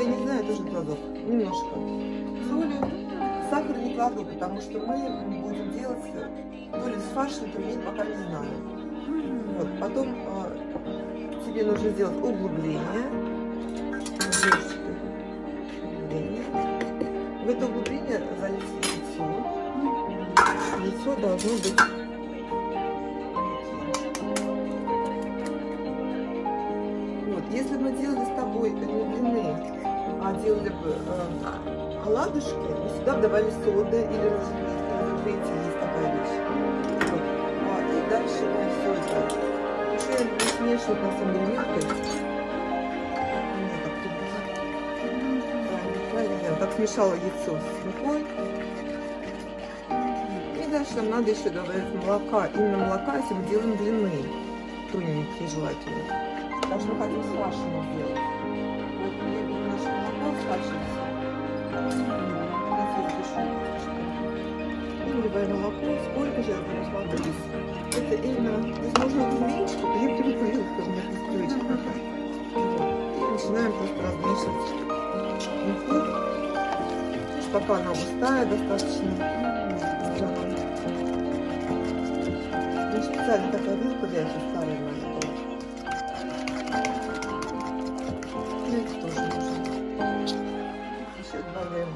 я не знаю, тоже кладу немножко соли. Сахар не кладу, потому что мы будем делать то ли с фаршем, то ли нет, пока не знаю. Вот, потом тебе нужно сделать углубление. В это углубление залить яйцо. Яйцо должно быть... Если бы мы делали с тобой не длины, а делали бы оладушки, сюда давали соды или разжевики, или есть такая вещь. Вот. И дальше мы все это уже смешиваем на самом деле мелкой. Я так смешала яйцо с мукой. И дальше нам надо еще добавить молока. Именно молока, если мы делаем длины, тоненькие желательно. Потому что мы хотим с фаршем сделать. Вот мне наше молоко с фаршем. И наливаем молоко. Сколько сейчас будем смотреть? Это именно... Здесь можно уменьшить, чтобы я перепылила, чтобы не пристроить. И начинаем просто размешивать муку. Пока она густая достаточно. И специально такая вилка для этого старой моей.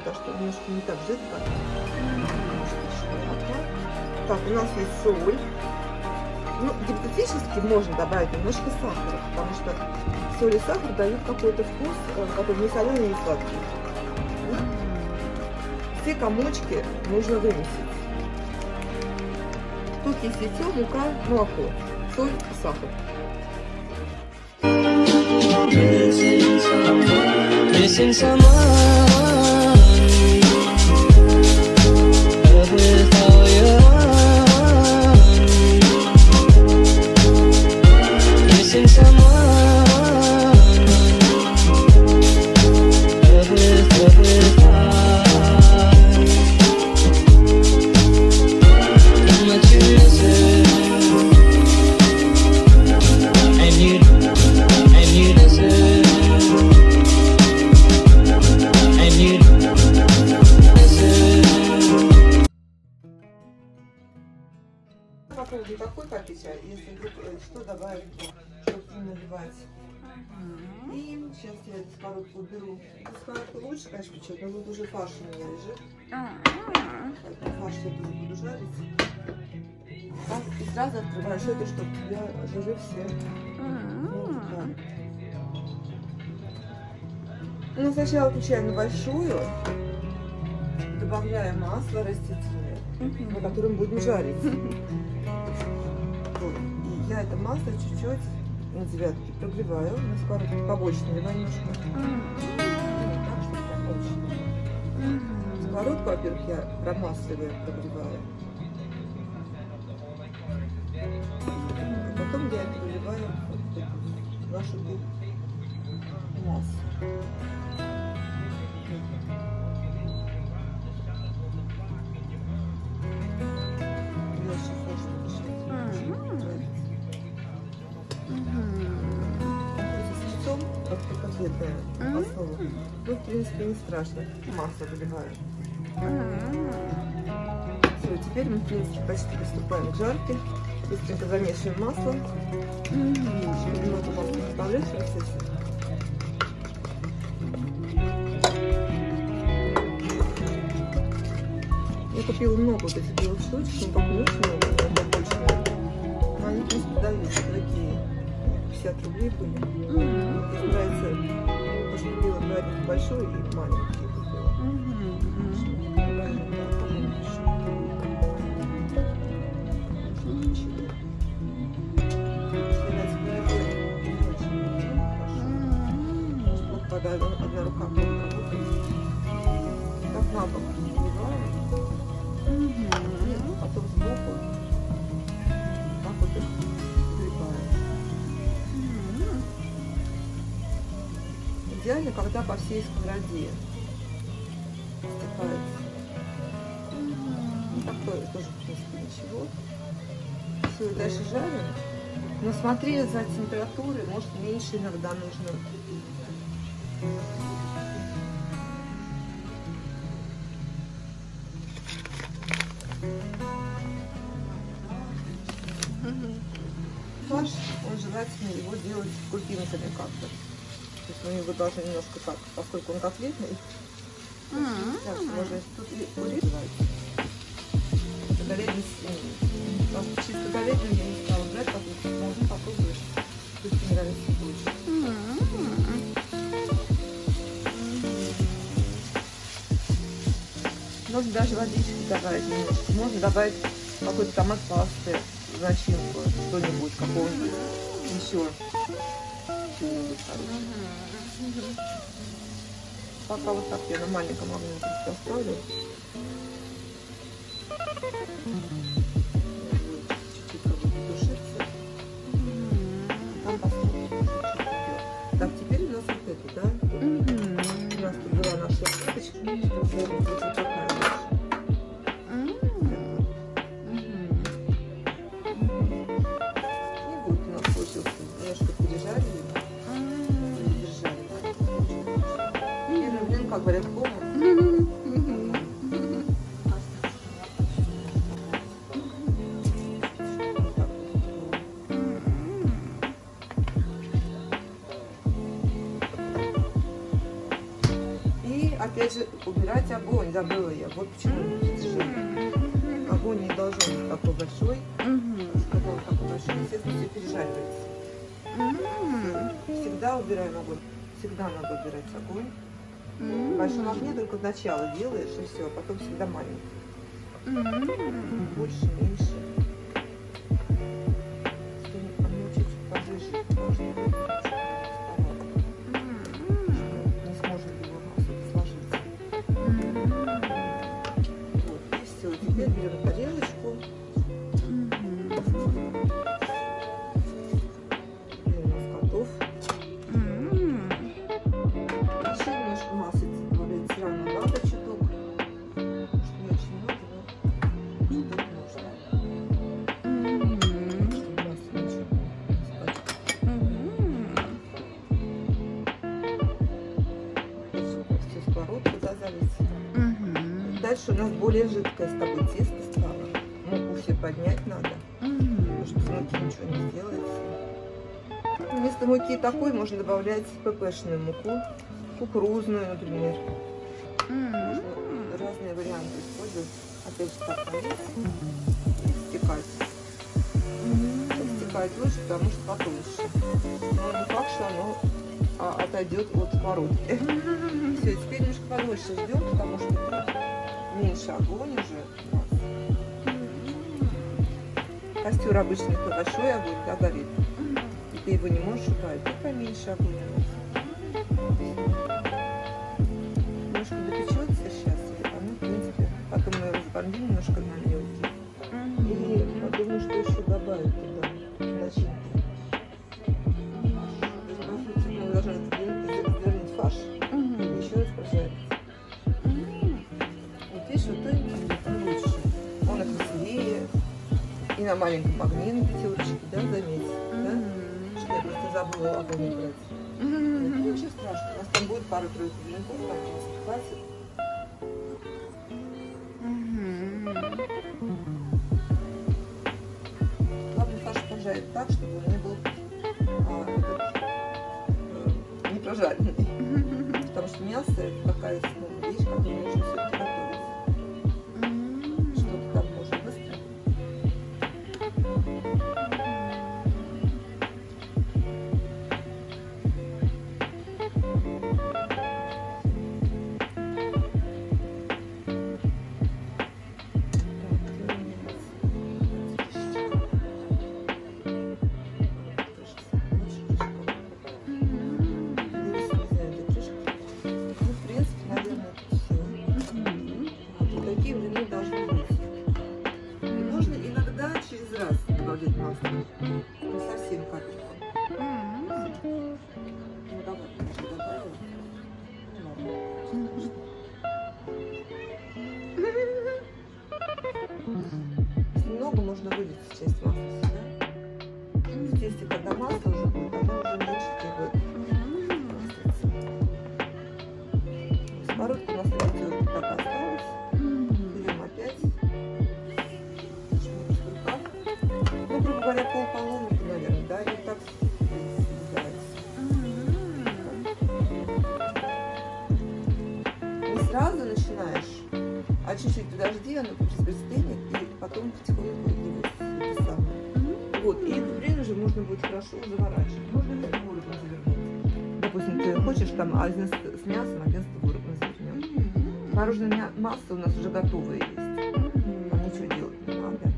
Потому что немножко не так жидко. Так, у нас есть соль. Ну, гипотетически можно добавить немножко сахара, потому что соль и сахар дают какой-то вкус, который не соленый, не сладкий. Все комочки нужно вымесить. Тут есть яйцо, мука, молоко, соль и сахар. Сейчас я эту сковородку уберу. Эту сковородку лучше, конечно, печать, но тут уже фарш у меня лежит. Поэтому фарш я тоже буду жарить. И сразу открываешь это, чтобы у тебя жиры все. Да. Ну, сначала включаем на большую. Добавляем масло растительное, на котором будем жарить. Вот. И я это масло чуть-чуть... на девятке прогреваю, на сковородке побольше наливаю немножко. Так, чтобы побольше. Сковородку, во-первых, я промасливаю, прогреваю. А потом я переливаю в нашу массу. Основу. Ну, в принципе, не страшно. Масло выливаю. Все, теперь мы, в принципе, почти приступаем к жарке. Быстренько замешиваем масло. Немного масла добавляем в процессе. Я купила много вот этих белых штучек, но ну, как больше много. Но они просто давятся, такие 50 рублей были. Мне нравится. Купила правильно большой и маленький. Одна рука так на бок наливаем, потом сбоку так вот их наливаем. Идеально, когда по всей сковороде стекается. Ну, такое тоже, в принципе, ничего. Все, и дальше жарим. Но смотри за температурой, может, меньше иногда нужно. обязательно его делать крупинками как-то. То есть мы его должны немножко так, поскольку он котлетный. Так, можно тут урезать. Говядину чисто говядину я не стала брать, потому что можно попробовать. Пусть мне нравится больше. Можно даже водички добавить немножко. Можно добавить какой-то томат пасты, начинку, что-нибудь, какого-нибудь еще. Пока вот так я на маленьком огне поставлю. Так, теперь у нас вот это, да? У нас тут была наша сеточка, вот такая наша. И вот у нас получилось немножко пережарили. Как говорят, хомы. И опять же убирать огонь, забыла я. Вот почему огонь не должен быть такой большой. Когда он такой большой, естественно, все пережаривается. Всегда убираем огонь. Всегда надо убирать огонь. В большом огне только сначала делаешь и все, а потом всегда маленький. Больше, меньше. Что-нибудь чуть-чуть подвижить можно. Не сможет его особо сложиться. Вот, и все. Теперь берем тарелочку. Дальше у нас более жидкое с тобой тесто стало. Муку все поднять надо, потому что с муки ничего не сделается. Вместо муки такой можно добавлять ППшную муку, кукурузную, например. Можно разные варианты использовать. Опять же так налить и стекать. Стекать лучше, потому что потолще. Но не факт, что оно отойдет от морозки. Все, теперь немножко подольше ждем, потому что меньше огонь уже. Костер обычно большой огонь, да, горит. И ты его не можешь убавить, и поменьше огонь. Немножко допечется сейчас, и оно, в принципе, потом мы его разбомбим немножко на мелкие. И подумаю, что еще добавить туда начинки. Мы должны завернуть фарш и еще раз пожарить. На маленьком огне на пятерочке, да, заметьте, да? Что я просто забыла огонь брать. Ну, ничего страшного, у нас там будет пару-тройку блинков, так просто хватит. Главное, фарш прожарить так, чтобы он не был не прожаренный. Потому что мясо это такая вещь, которую нужно все-таки готовить. Немного можно вылить часть масла сюда. В тесте, когда масло уже будет, оно уже меньше требует. Сковородку у нас идет так осталось. Берем опять. Ну, грубо говоря, полполовника, наверное, да? И вот так не сразу начинаешь, а чуть-чуть подожди, оно перестынет, и потом потихоньку его вот, и это время уже можно будет хорошо заворачивать. Можно весь творог развернуть. Допустим, ты хочешь там один с мясом, один с творогом развернем. Творожная масса у нас уже готовая есть. Там ничего делать не надо.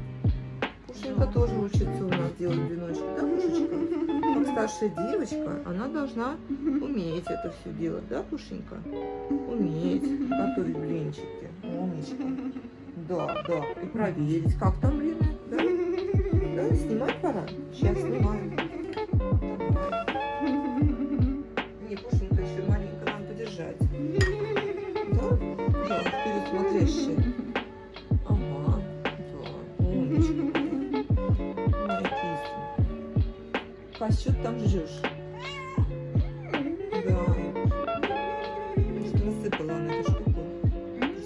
Пушинка тоже учится у нас делать веночек, да, Пушечка? Как старшая девочка, она должна уметь это все делать, да, Пушенька? Уметь готовить блинчики, умнички. Да, да, и проверить, как там время, да? Да, снимать пора? Сейчас снимаю. Не, Пушенька еще маленько, надо подержать. Да? Да, вперед смотрящая. Ага, да, умничка. А что ты там жжешь? Да. Что насыпала она эту штуку?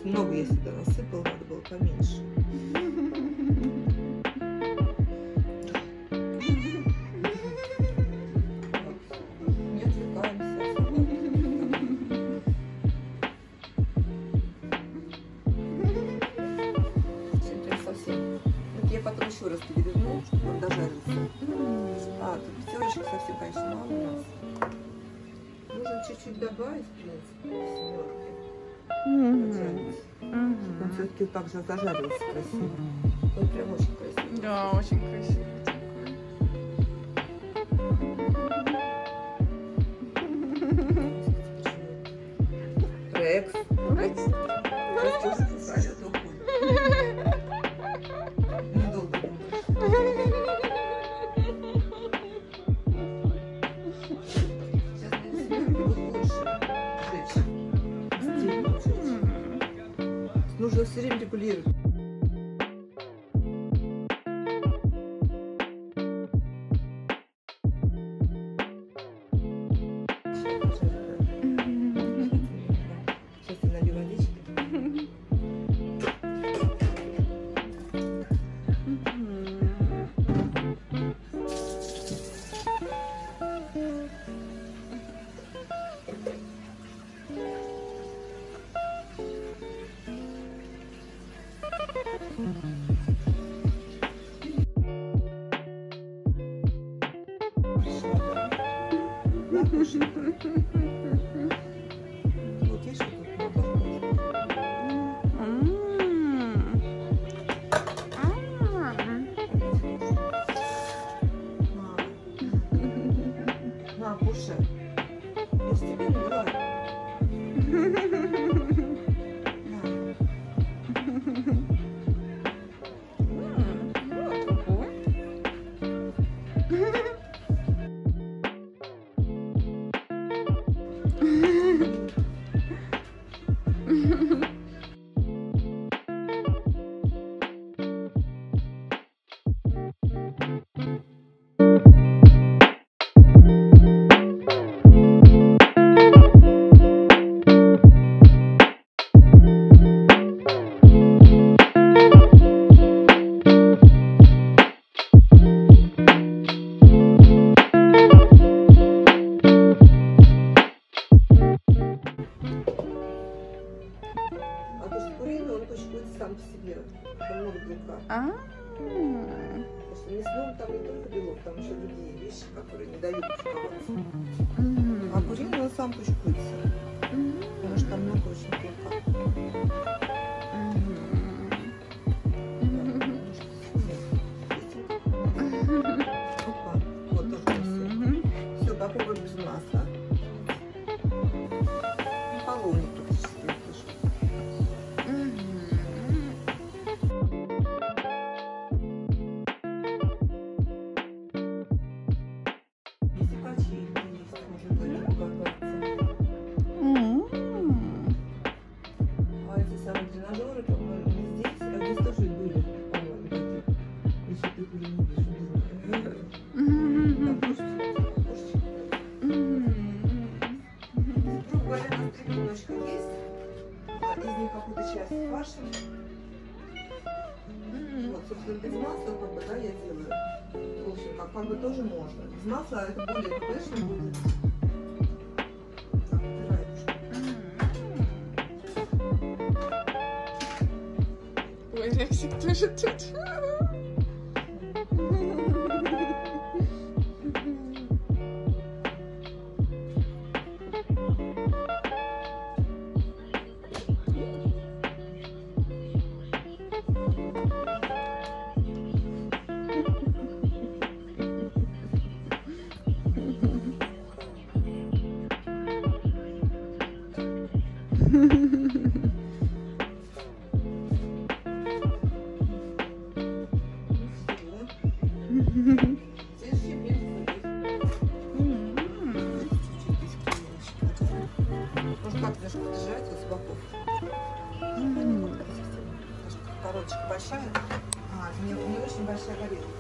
Много я сюда насыпала, надо было поменьше. Чуть-чуть добавить, в принципе, семерки. Чтобы он все-таки вот так же зажарился красиво. Он прям очень красивый. Да, очень красивый. Рекс. Рекс. Недолго думаешь. Нужно все время регулировать. Сейчас я налью водички. Вот видишь, тут на, Пуша, я с тебе играю. Мясном там не только белок, там еще другие вещи, которые не дают пучковаться. А куриный он сам пучкуется. Потому что там много очень белка. Опа, вот уже все. Все, попробуй без масла. Половник практически вышел. Собственно, без масла, как бы, да, я делаю. В общем, как бы тоже можно. Без масла это более КПшно будет. Так, выбираю. Рексик тоже тут. Коробочка большая, не очень большая горелка.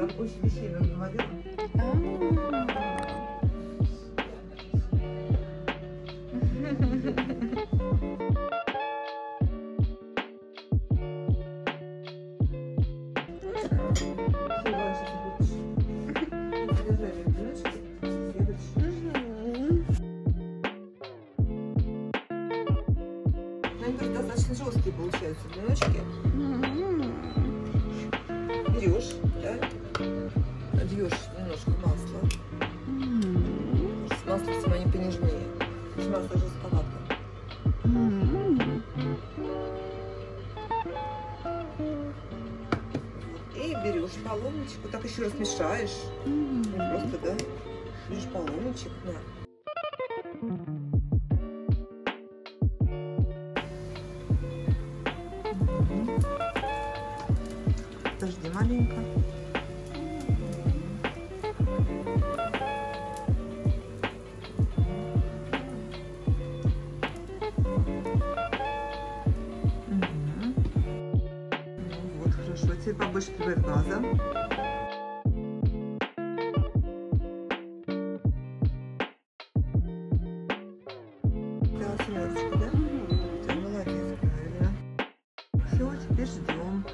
Там очень вещей нам наводила. Достаточно жесткие получаются блиночки. Берешь, да, льешь немножко масла. С маслом они понежнее. Масло жестковато. И берешь полуночку, так еще раз мешаешь. Просто, да, берешь полуночек, да. Подожди маленько. Ну вот, хорошо. Теперь побольше прибавь глаза. Да, семерочка, да? Да, молодец, правильно. Все, теперь ждем.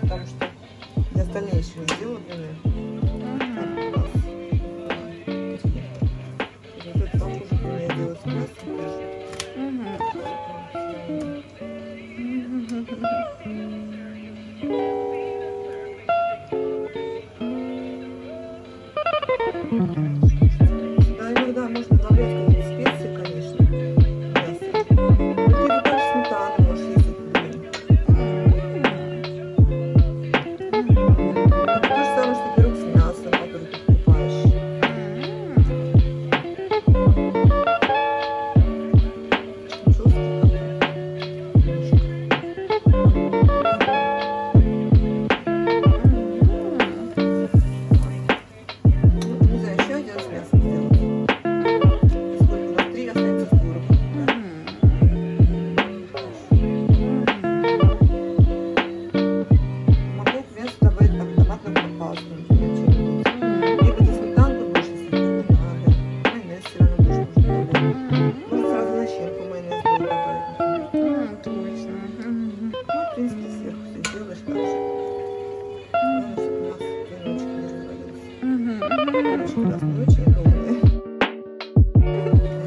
Потому что я остальные еще не сделала блины. Вот это похоже, блин, я делаю с мясом даже. Да, иногда можно добавлять какие-то специи, конечно. Мясо. Или даже сметану можешь ездить, блин. нас не очень удобные.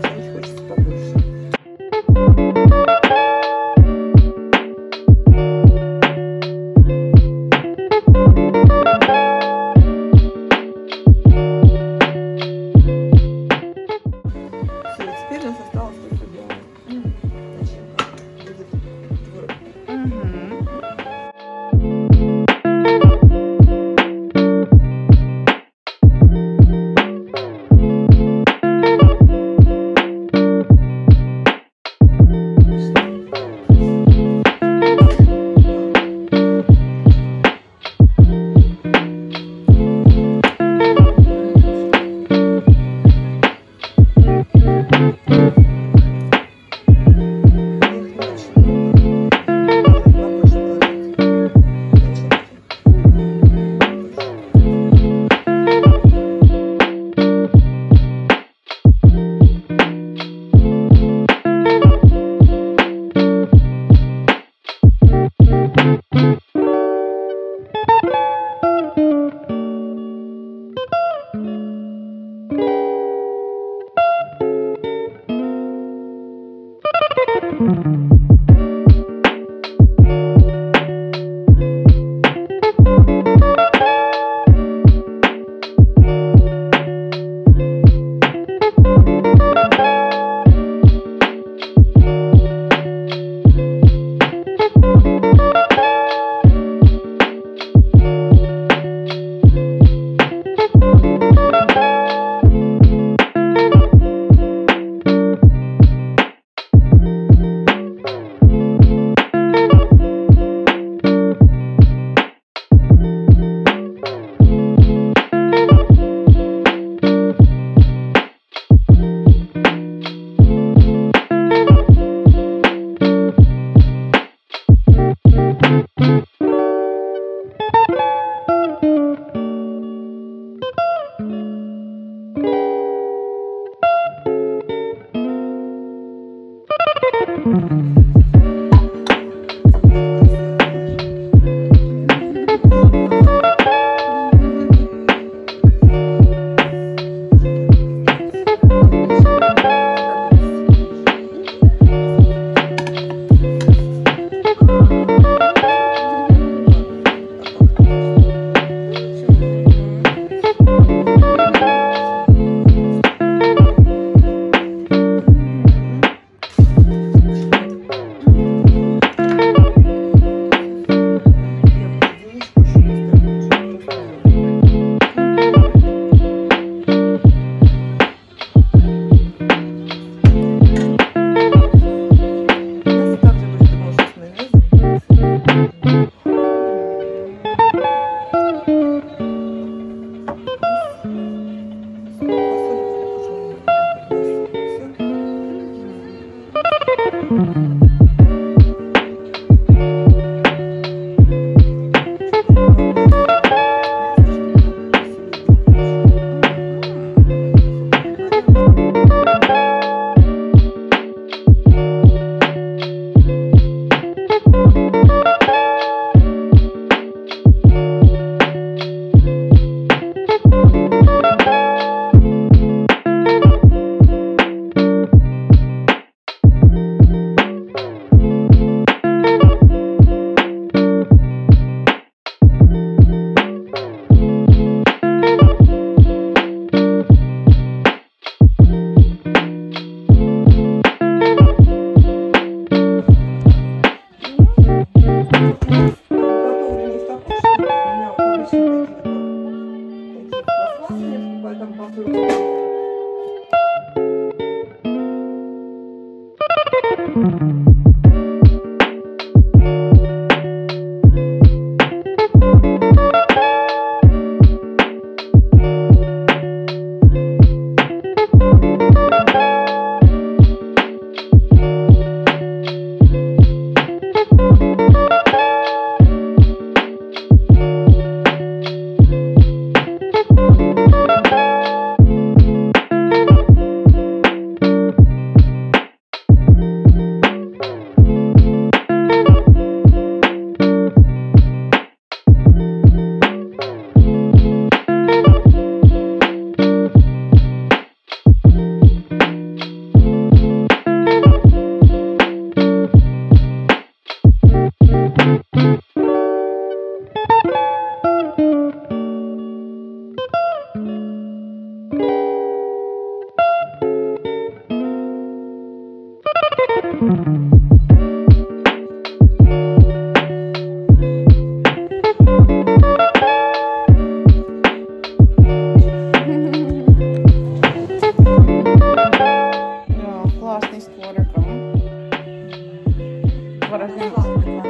Хотя их хочется побольше. Все, теперь нас осталось только белое. выражение.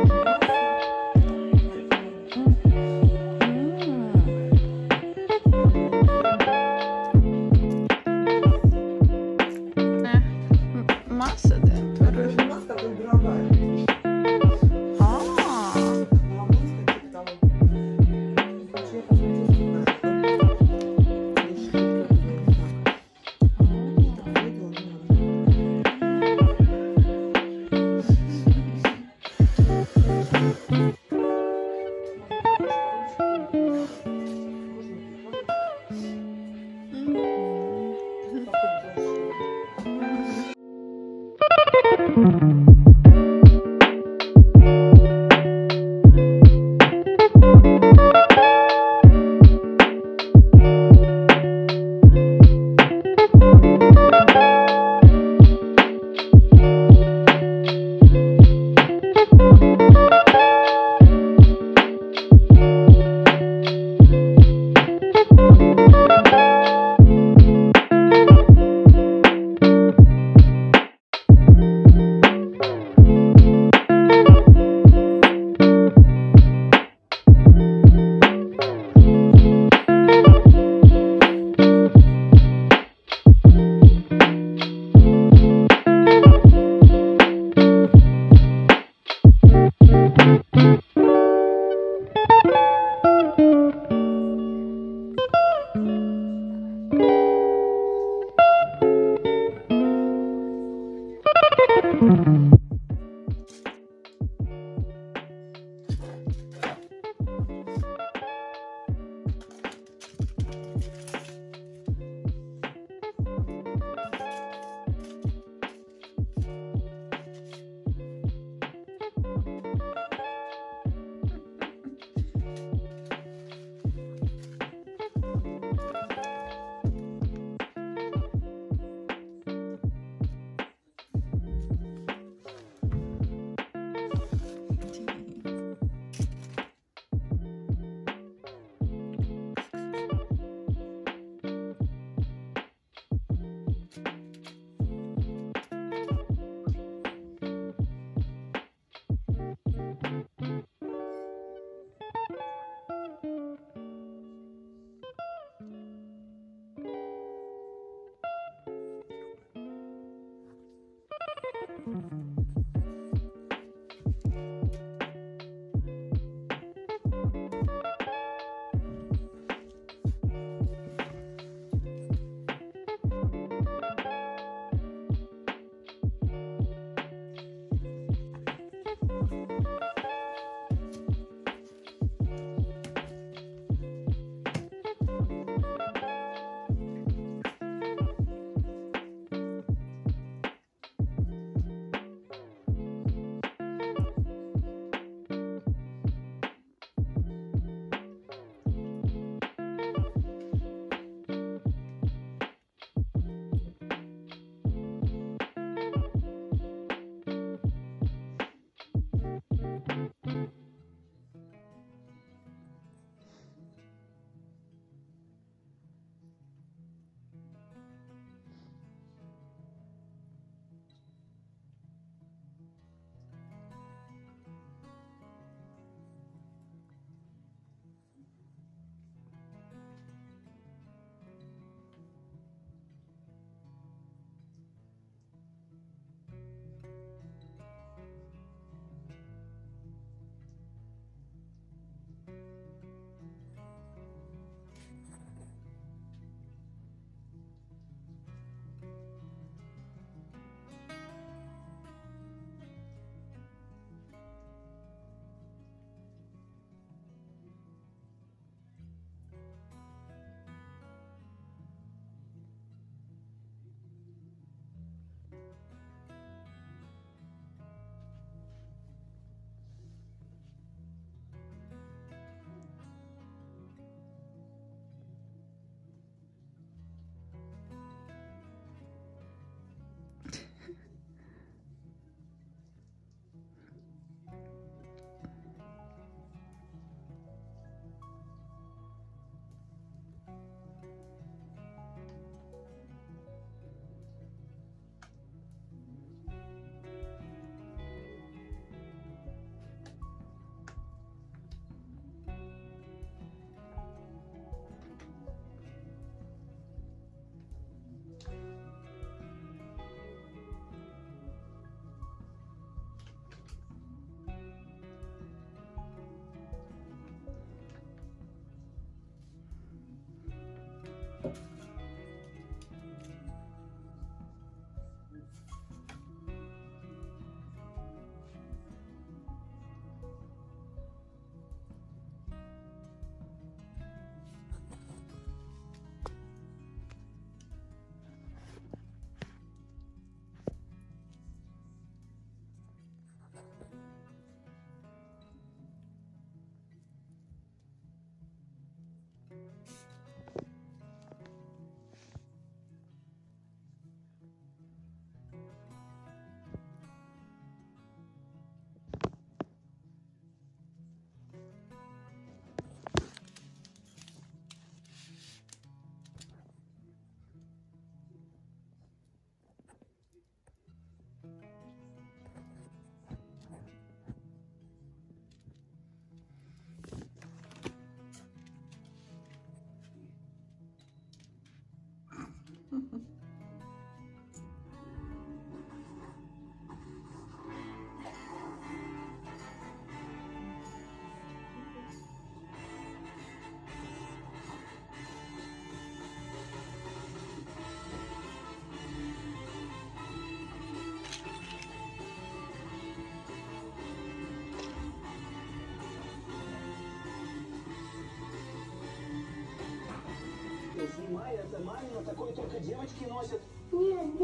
Майя, это мамина, такой только девочки носят. Нет,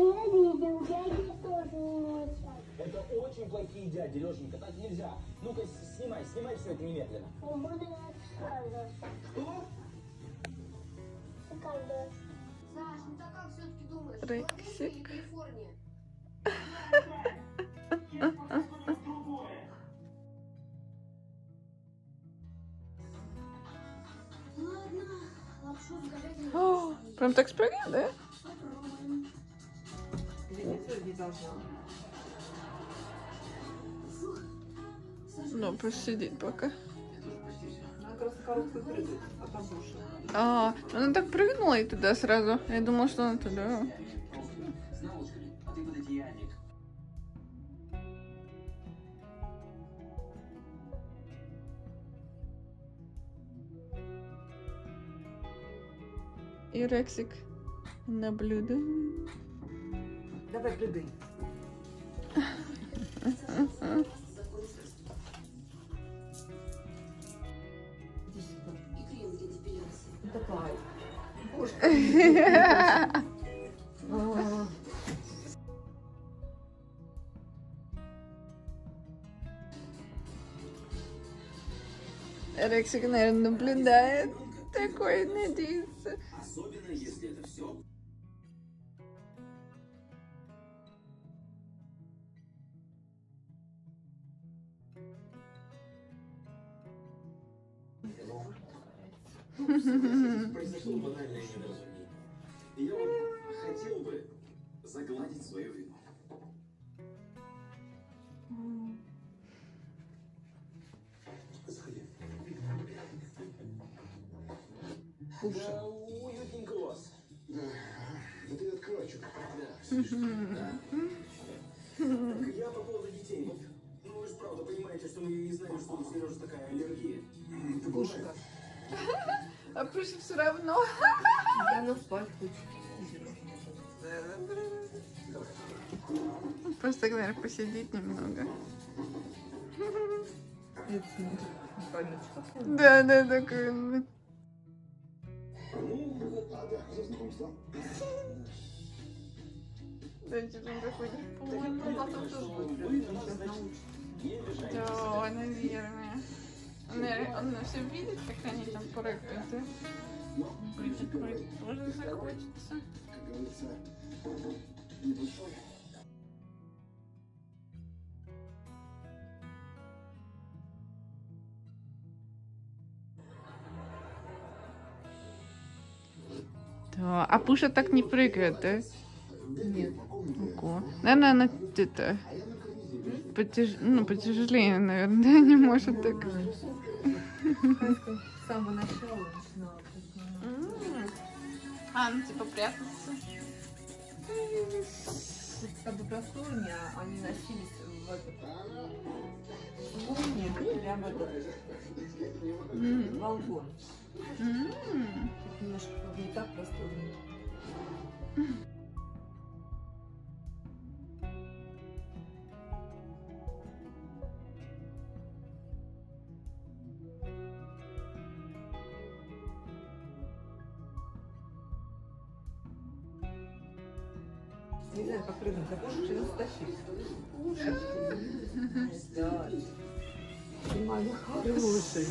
дяди тоже носят. Это очень плохие дяди, Лешенька, так нельзя. Ну-ка, снимай все это немедленно. Не буду рассказывать. Что? Когда? Саш, ну так как все-таки думаешь? Рексик. Или Калифорния? Я смотрю другое. Ладно, лапшу в говядину. Прям так спрыгнет, да? Попробуем. Или не должна. Ну, пусть сидит пока. А, она так прыгнула и туда сразу. Я думала, что она туда. И Рексик наблюдает. Давай блюдай. Давай. Рексик, наверное, наблюдает. Такой, надеется. Особенно, если это все. Произошло банальное недоразумение. Я хотел бы загладить свою вину. Заходи. Да, уютненько у вас. Да. Да ты открой, чувак. Да, слишком. Да. Так, я по поводу детей. Ну вы же правда понимаете, что мы не знаем, что у Сережи такая аллергия. Ты кушаешь? А Пуша все равно. Она спать хочет. Просто, наверное, посидеть немного. Да, такой. Ну, да, что он заходит. Да, наверное. Он все видит, как они там прыгают, да? Может, захочется. Как говорится, не душой. Да, а Пуша так не прыгает, да? Нет. Ого. Наверное, она где-то... Ну, потяжелее, наверное, да, не может так. С самого начала начинала. А, ну типа прятаться. Как бы просторнее, они носились в этот лунник, прямо этот балкон. Немножко не так просторнее. Не знаю, как рынок, а Пушечка нас тащит. Пушечка. Да. Моя хорошая.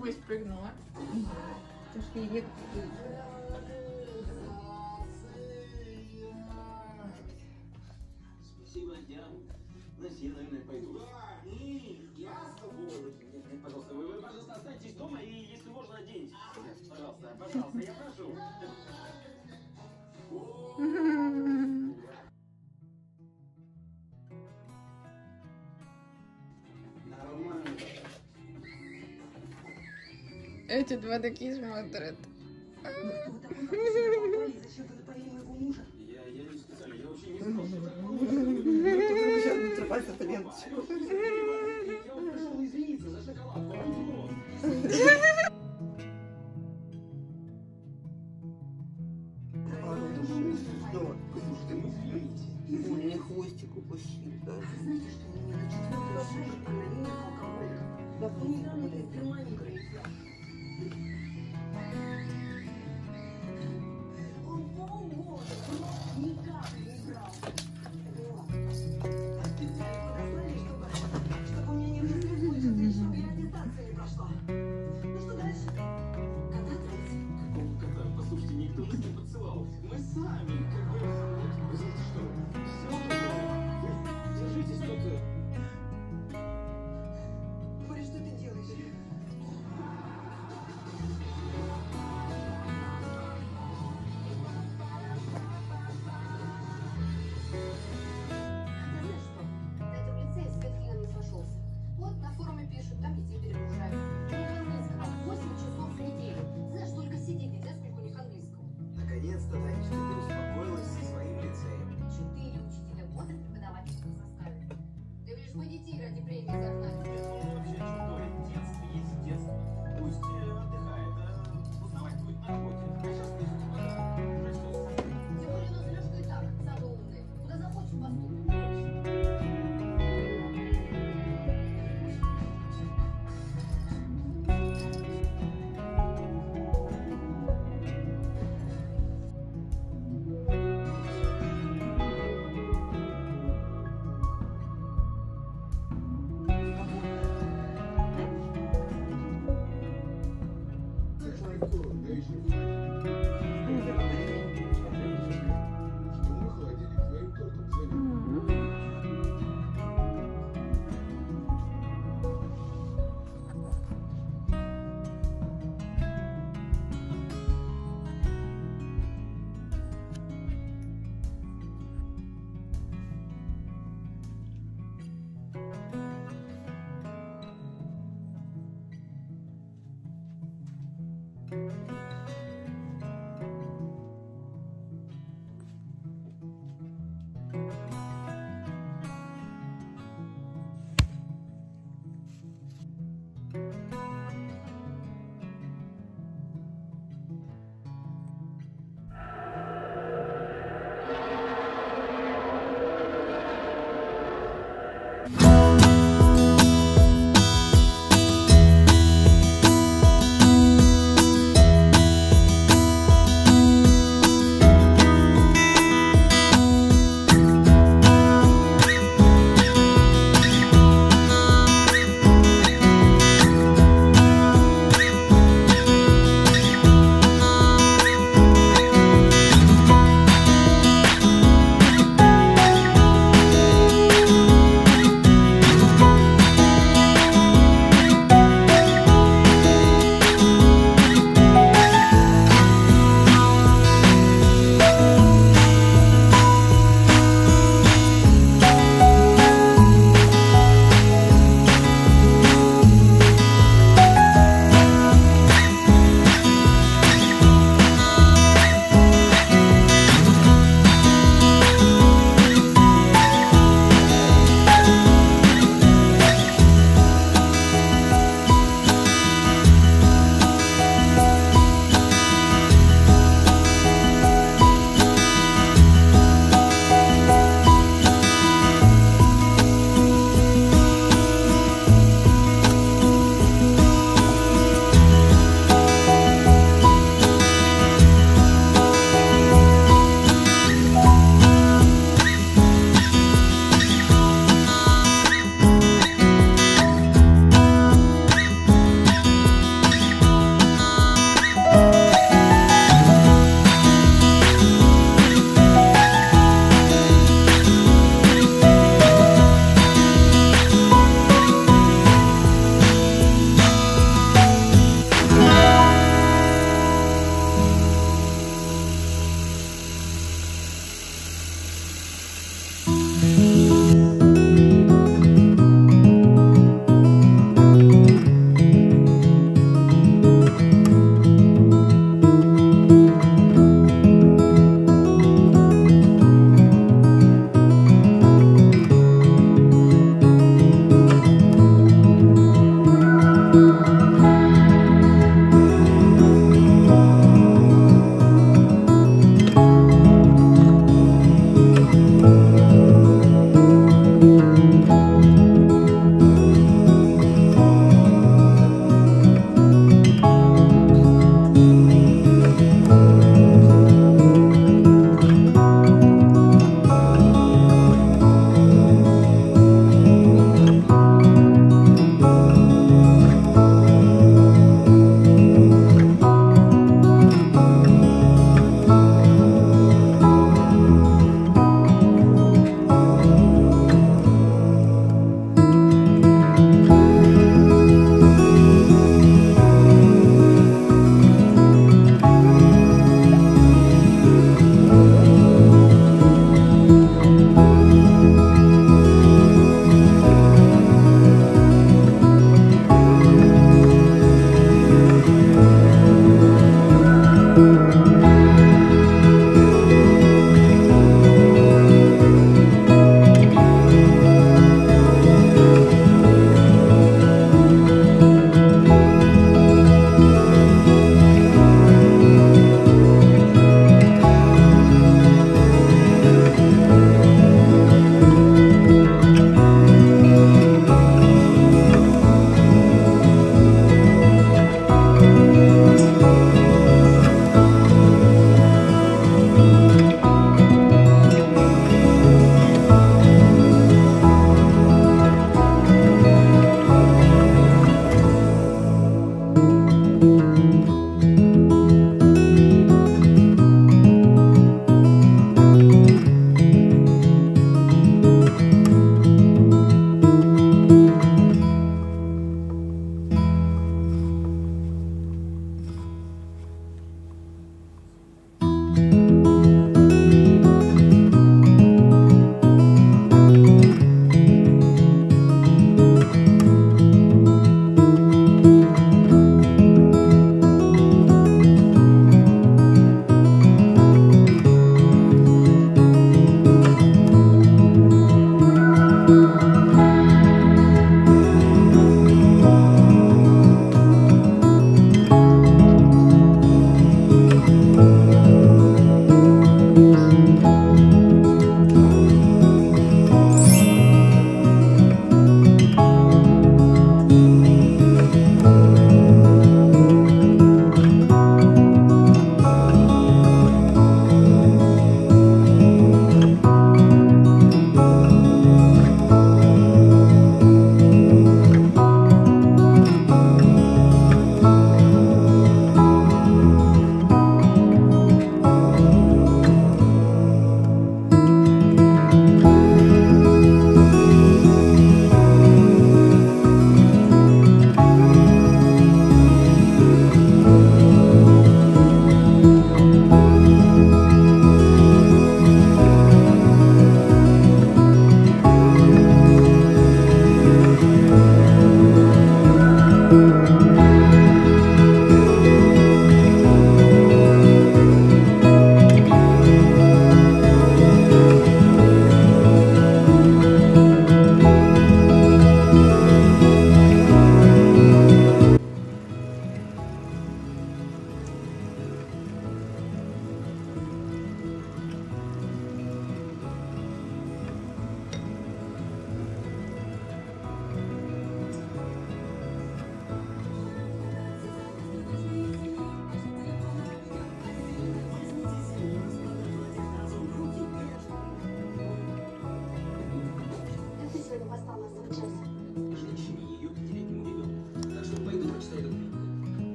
Ой, спрыгнула. Потому что ей спасибо, я на северной пойду. Я с тобой. Пожалуйста, вы, пожалуйста, останьтесь дома и, если можно, оденьтесь. Пожалуйста, пожалуйста, я прошу. Нормально. Эти два такие смотрят. Зачем ты напоила его мужа? Я не специально, я вообще не знал, что такое. Извините за шоколад. Да. Слушайте, ну извините. Извините, хвостик упущили даже. Знаете, что у меня на четвертый раз уже анонимных алкоголиков? Да, понял, блядь, ты маленькая нельзя. Он полгода, но никак не брал. Вот. А специально подослали, чтобы у меня не вызывали, чтобы я агитация не прошла. Ну что дальше? Кота тратить? Какого кота? Послушайте, никто нас не подсылал. Мы сами, как бы, вот, вы знаете что? Все туда. Держитесь тут.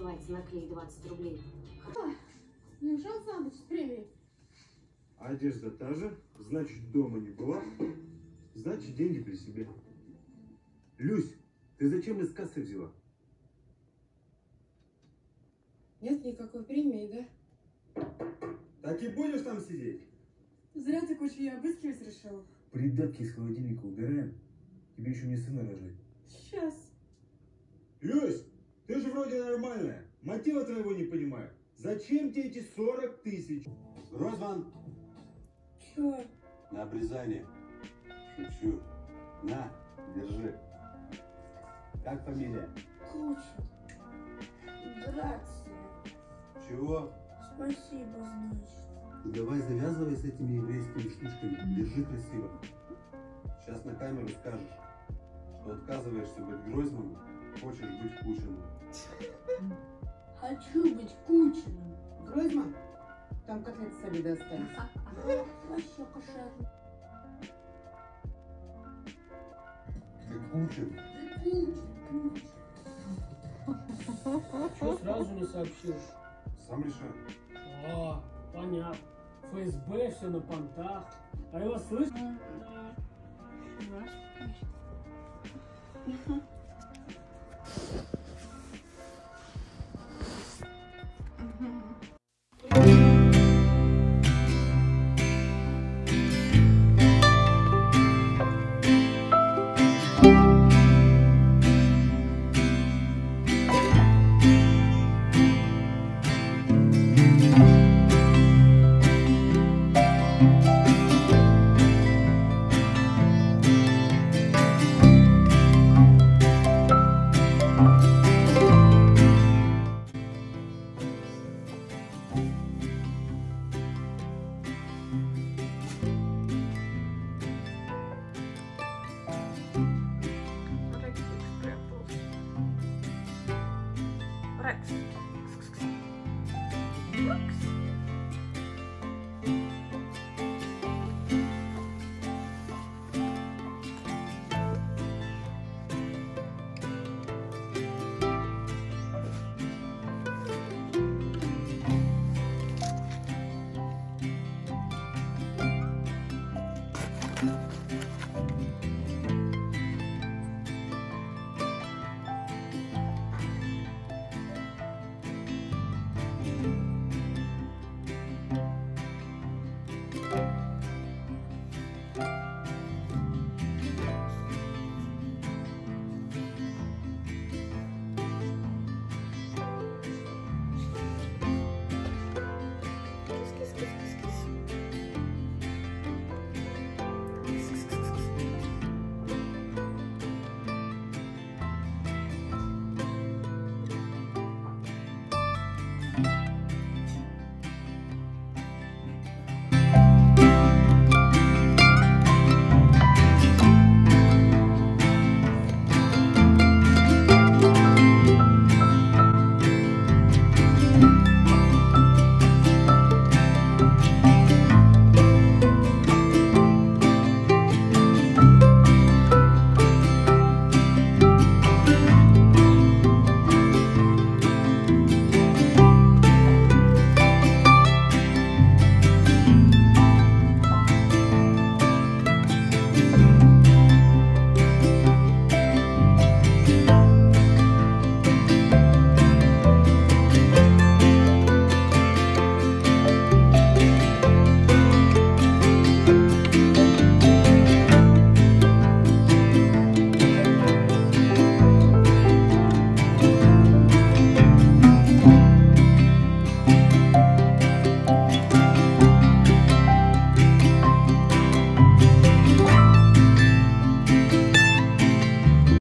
называется, на клей 20 рублей. Неужели за ночь привет? Одежда та же, значит, дома не была, значит, деньги при себе. Люсь, ты зачем из кассы взяла? Нет никакой премии, да? Так и будешь там сидеть? Зря ты кучу ее обыскивать решил. Придатки из холодильника убираем. Тебе еще не сына рожать. Сейчас. Люсь, ты же вроде нормальная. Мотива твоего не понимаю. Зачем тебе эти 40 000? Розман. Чё? На обрезание. Шучу. На, держи. Как фамилия? Куча. Грация. Чего? Спасибо, значит. Ну, давай завязывай с этими еврейскими штучками. Держи красиво. Сейчас на камеру скажешь, что отказываешься быть Гройсманом, хочешь быть Кучиным. Хочу быть Кучиным. Гройсман? Там котлеты сами достались. Вообще кошерно. Ты Кучин? Ты Кучин. Чего сразу не сообщил? Сам решаю. О, понятно. ФСБ все на понтах. А его слышно? Наш Кучин.